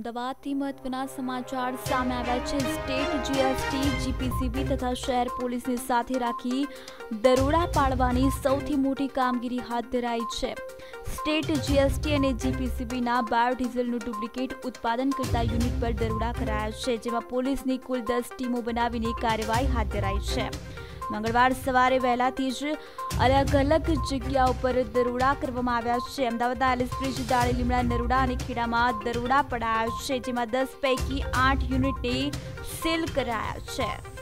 अमદાवादથી મહત્વના સમાચાર સામે આવ્યા છે। સ્ટેટ જીએસટી જીપીસીબી તથા શહેર પોલીસને સાથે રાખી દરોડા પાડવાની સૌથી મોટી કામગીરી હાથ ધરાઈ છે। સ્ટેટ જીએસટી અને જીપીસીબીના બાયોડીઝલનું ડુપ્લિકેટ ઉત્પાદન કરતા યુનિટ પર દરોડા કરાયા છે, જેમાં પોલીસની કુલ 10 ટીમો બનાવીને કાર્યવાહી હાથ ધરાઈ છે। मंगलवार सवारे वहेलाथी ज अलग अलग जग्याओं पर दरोड़ा करवामां आव्या छे। अमदावादना एलिसब्रिज दाड़ी लीमड़ा नरोड़ा अने खेड़ामां दरोड़ा पडाया छे, जेमां 10 पैकी 8 यूनिटने सील कराया छे।